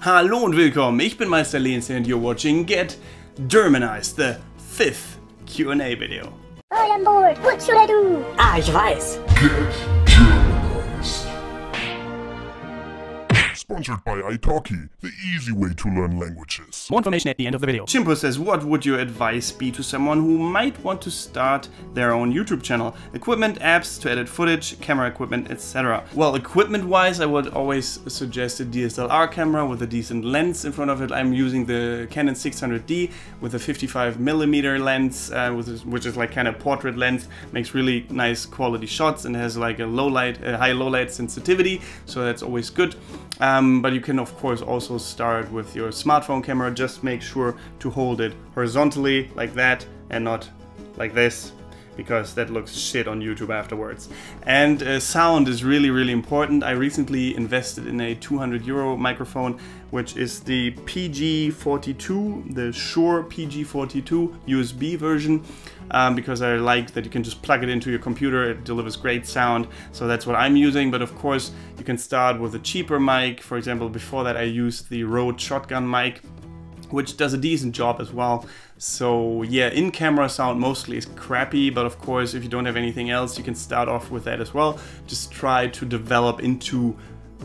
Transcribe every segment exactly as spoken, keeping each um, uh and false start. Hallo und willkommen, ich bin Meister Lenz and you're watching Get Germanized, the fifth Q and A video. All on board, what should I do? Ah, ich weiß. Get Germanized. Sponsored by italki, the easy way to learn languages. More information at the end of the video. Simple says, what would your advice be to someone who might want to start their own YouTube channel? Equipment, apps to edit footage, camera equipment, et cetera. Well, equipment-wise, I would always suggest a D S L R camera with a decent lens in front of it. I'm using the Canon six hundred D with a fifty-five millimeter lens, uh, which, is, which is like kind of portrait lens. Makes really nice quality shots and has like a low light, a high low light sensitivity, so that's always good. Um, Um, but you can of course also start with your smartphone camera. Just make sure to hold it horizontally like that and not like this, because that looks shit on YouTube afterwards. And uh, sound is really, really important. I recently invested in a two hundred euro microphone, which is the P G forty-two, the Shure P G forty-two U S B version, um, because I like that you can just plug it into your computer. It delivers great sound, so that's what I'm using. But of course, you can start with a cheaper mic. For example, before that I used the Rode Shotgun mic, which does a decent job as well. So yeah, in-camera sound mostly is crappy, but of course if you don't have anything else, you can start off with that as well. Just try to develop into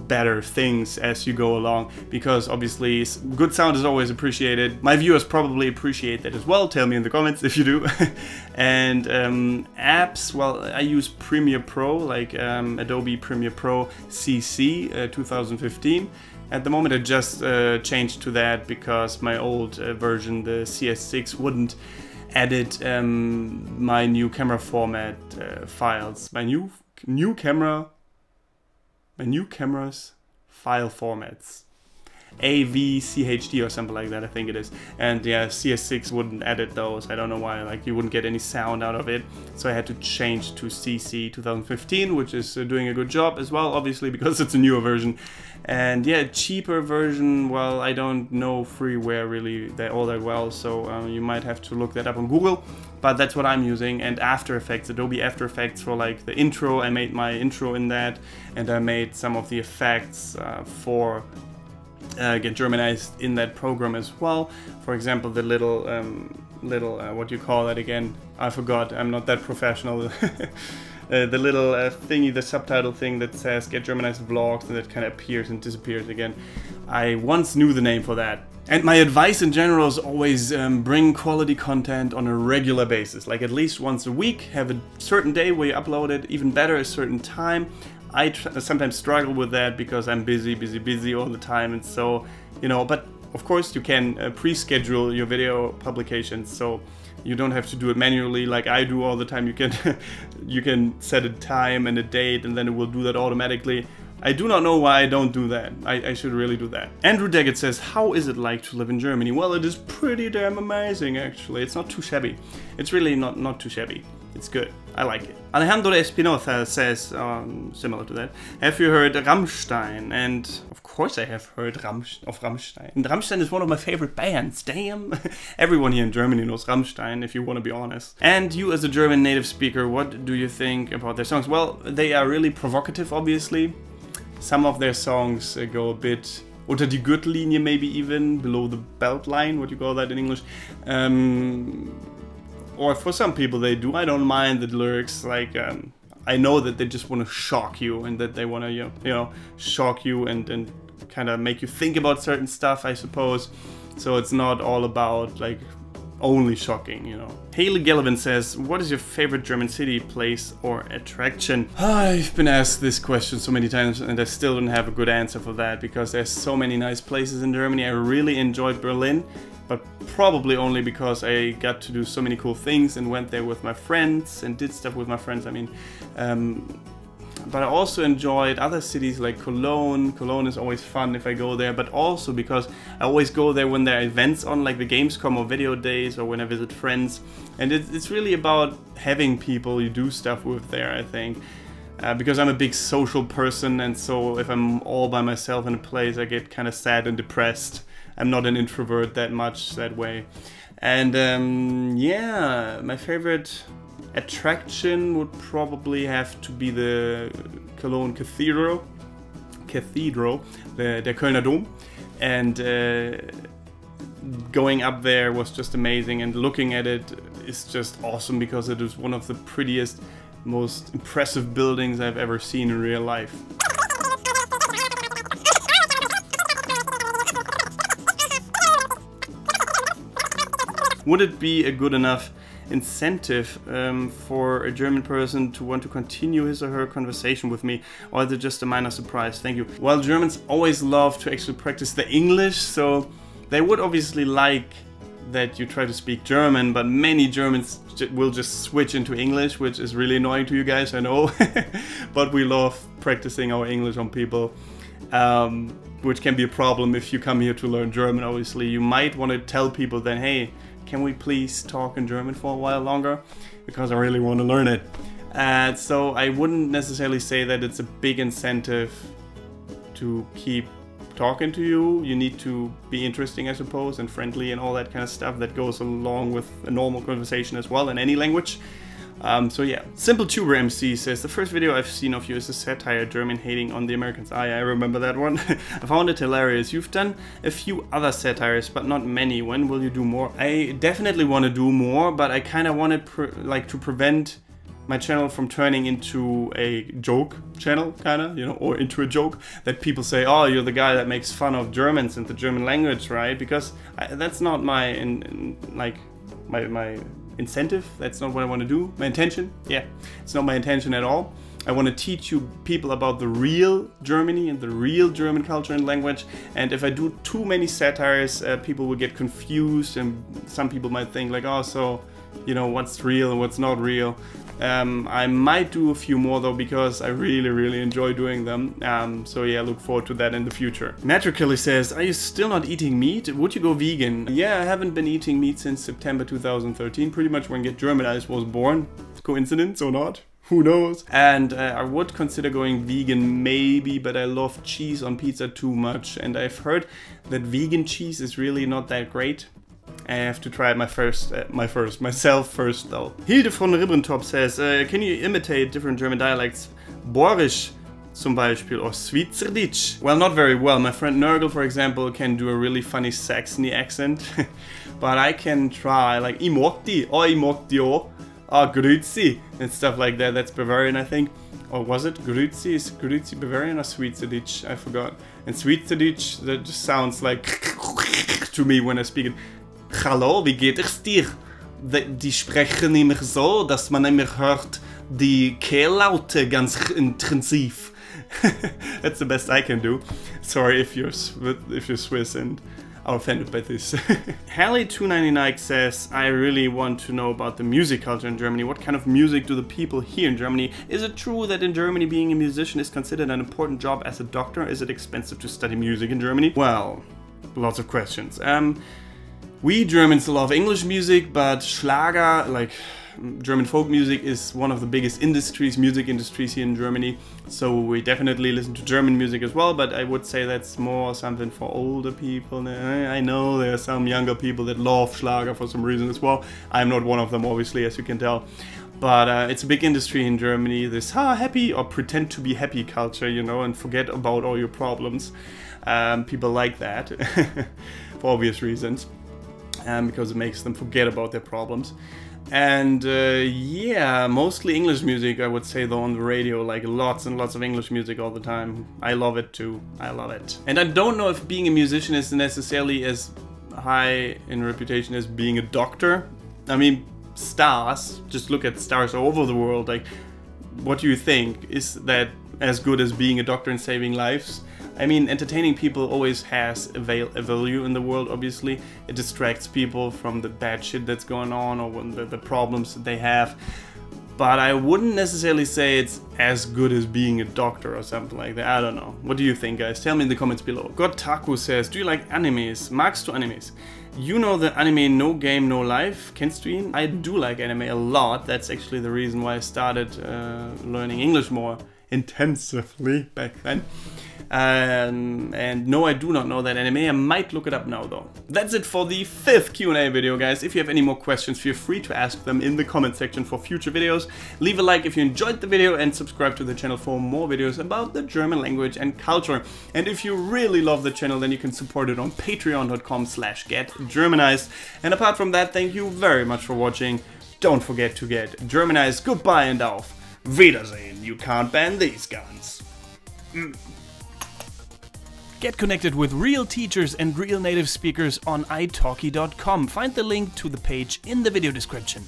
better things as you go along, because obviously good sound is always appreciated. My viewers probably appreciate that as well. Tell me in the comments if you do. And um, apps, well, I use Premiere Pro, like um, Adobe Premiere Pro C C uh, two thousand fifteen. At the moment I just uh, changed to that because my old uh, version, the C S six, wouldn't edit um, my new camera format uh, files. My new new camera, my new camera's file formats. A V C H D or something like that, I think it is. And yeah, C S six wouldn't edit those. I don't know why, like you wouldn't get any sound out of it. So I had to change to C C two thousand fifteen, which is uh, doing a good job as well, obviously, because it's a newer version. And yeah, cheaper version, well, I don't know freeware really that all that well, so um, you might have to look that up on Google. But that's what I'm using. And After Effects, Adobe After Effects for like the intro. I made my intro in that, and I made some of the effects uh, for Uh, Get Germanized in that program as well. For example, the little, um, little, uh, what do you call that again? I forgot, I'm not that professional. Uh, the little uh, thingy, the subtitle thing that says Get Germanized Vlogs, and that kind of appears and disappears again. I once knew the name for that. And my advice in general is always um, bring quality content on a regular basis, like at least once a week. Have a certain day where you upload it, even better a certain time. I tr sometimes struggle with that because I'm busy, busy, busy all the time, and so, you know, but of course you can uh, pre-schedule your video publications, so you don't have to do it manually like I do all the time. You can you can set a time and a date, and then it will do that automatically. I do not know why I don't do that. I, I should really do that. Andrew Daggett says, how is it like to live in Germany? Well, it is pretty damn amazing, actually. It's not too shabby. It's really not, not too shabby. It's good. I like it. Alejandro Espinoza says, um, similar to that, have you heard Rammstein? And of course I have heard Ramsch of Rammstein. And Rammstein is one of my favorite bands, damn. Everyone here in Germany knows Rammstein, if you want to be honest. And you as a German native speaker, what do you think about their songs? Well, they are really provocative, obviously. Some of their songs uh, go a bit unter die Gürtellinie, maybe even below the belt line, what do you call that in English? Um... Or for some people they do. I don't mind the lyrics, like um, I know that they just want to shock you, and that they want to, you know, you know shock you and, and kind of make you think about certain stuff, I suppose. So it's not all about like only shocking, you know. Hayley Gillivan says, what is your favorite German city, place or attraction? I've been asked this question so many times and I still don't have a good answer for that, because there's so many nice places in Germany. I really enjoyed Berlin, but probably only because I got to do so many cool things and went there with my friends and did stuff with my friends, I mean. Um, but I also enjoyed other cities like Cologne. Cologne is always fun if I go there, but also because I always go there when there are events on, like the Gamescom or video days, or when I visit friends. And it, it's really about having people you do stuff with there, I think. Uh, because I'm a big social person, and so if I'm all by myself in a place, I get kind of sad and depressed. I'm not an introvert that much that way. And um, yeah, my favorite attraction would probably have to be the Cologne Cathedral, Cathedral, the, the Kölner Dom. and uh, going up there was just amazing, and looking at it is just awesome because it is one of the prettiest, most impressive buildings I've ever seen in real life. Would it be a good enough incentive um, for a German person to want to continue his or her conversation with me, or is it just a minor surprise? Thank you. Well, Germans always love to actually practice the English, so they would obviously like that you try to speak German, but many Germans will just switch into English, which is really annoying to you guys, I know, but we love practicing our English on people, um, which can be a problem if you come here to learn German. Obviously, you might want to tell people then, hey, can we please talk in German for a while longer, because I really want to learn it. Uh, so I wouldn't necessarily say that it's a big incentive to keep talking to you. You need to be interesting, I suppose, and friendly and all that kind of stuff that goes along with a normal conversation as well in any language. Um, so yeah, SimpleTuberMC says, the first video I've seen of you is a satire, German hating on the Americans. I, I remember that one. I found it hilarious. You've done a few other satires, but not many. When will you do more? I definitely want to do more, but I kind of wanted pre like to prevent my channel from turning into a joke channel, kind of, you know, or into a joke that people say, oh, you're the guy that makes fun of Germans and the German language, right? Because I, that's not my, in, in, like, my, my incentive. That's not what I want to do. My intention, yeah, it's not my intention at all. I want to teach you people about the real Germany and the real German culture and language. And if I do too many satires, uh, people will get confused, and some people might think like, oh, so, you know, what's real and what's not real. Um, I might do a few more though, because I really, really enjoy doing them. Um, so yeah, look forward to that in the future. Matricelli says, are you still not eating meat? Would you go vegan? Yeah, I haven't been eating meat since September two thousand thirteen, pretty much when Get Germanized was born. Coincidence or not? Who knows? And uh, I would consider going vegan maybe, but I love cheese on pizza too much. And I've heard that vegan cheese is really not that great. I have to try my first, uh, my first, myself first though. Hilde von Ribbentop says, uh, can you imitate different German dialects? Borisch, zum Beispiel, or Schweizerdeutsch? Well, not very well. My friend Nergel, for example, can do a really funny Saxony accent, but I can try like I mag dich, oh I mag dich, oh grüezi, and stuff like that. That's Bavarian, I think. Or was it Grüezi? Is Grüezi Bavarian or Schweizerdeutsch? I forgot. And Schweizerdeutsch, that just sounds like to me when I speak it. Hallo, wie geht es dir? Die sprechen immer so, dass man immer hört die Kehllaute ganz intensiv. That's the best I can do. Sorry if you're, if you're Swiss and are offended by this. Halley two ninety-nine says, I really want to know about the music culture in Germany. What kind of music do the people here in Germany? Is it true that in Germany being a musician is considered an important job as a doctor? Is it expensive to study music in Germany? Well, lots of questions. Um, We Germans love English music, but Schlager, like German folk music, is one of the biggest industries, music industries here in Germany. So we definitely listen to German music as well, but I would say that's more something for older people. I know there are some younger people that love Schlager for some reason as well. I'm not one of them, obviously, as you can tell. But uh, it's a big industry in Germany, this ha happy or pretend to be happy culture, you know, and forget about all your problems. Um, people like that, for obvious reasons. Um, because it makes them forget about their problems. And uh, yeah, mostly English music, I would say, though, on the radio, like lots and lots of English music all the time. I love it too, I love it. And I don't know if being a musician is necessarily as high in reputation as being a doctor. I mean, stars, just look at stars all over the world, like, what do you think? Is that as good as being a doctor and saving lives? I mean, entertaining people always has a value in the world, obviously. It distracts people from the bad shit that's going on or when the, the problems that they have. But I wouldn't necessarily say it's as good as being a doctor or something like that. I don't know. What do you think, guys? Tell me in the comments below. Gotaku says, do you like animes? Magst du animes? You know the anime No Game No Life? Kennst du ihn? I do like anime a lot. That's actually the reason why I started uh, learning English more intensively back then. Um, and no, I do not know that anime. I might look it up now though. That's it for the fifth Q and A video, guys. If you have any more questions, feel free to ask them in the comment section for future videos. Leave a like if you enjoyed the video and subscribe to the channel for more videos about the German language and culture. And if you really love the channel, then you can support it on patreon dot com slash get germanized. And apart from that, thank you very much for watching. Don't forget to get Germanized. Goodbye and auf Wiedersehen. You can't ban these guns. Mm. Get connected with real teachers and real native speakers on italki dot com. Find the link to the page in the video description.